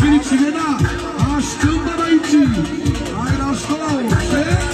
Filipine'den aşkımdan ayıcı ayraştım sen.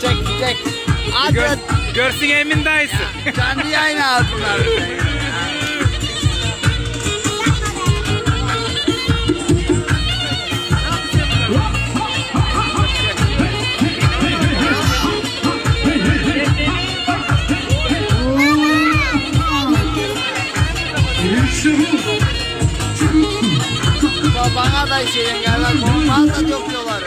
Çek. Adet. Görsün emindeyiz. Kendi yayını altınlar. Babana da işe yengeler. Fazla döküyorlar.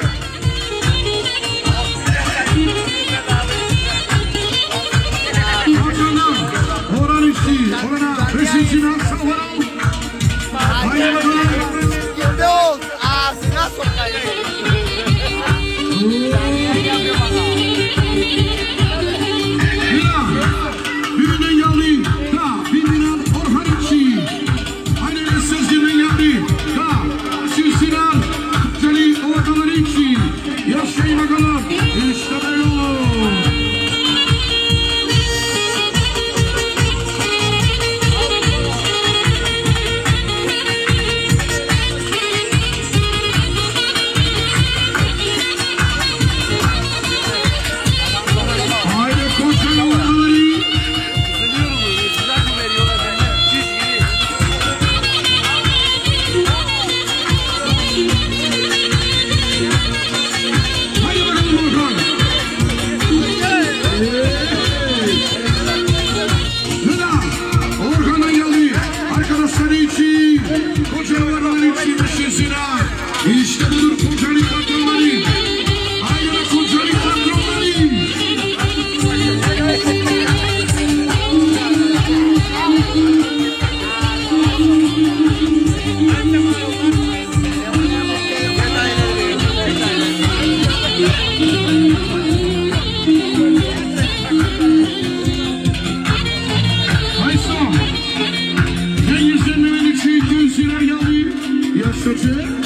Thank you.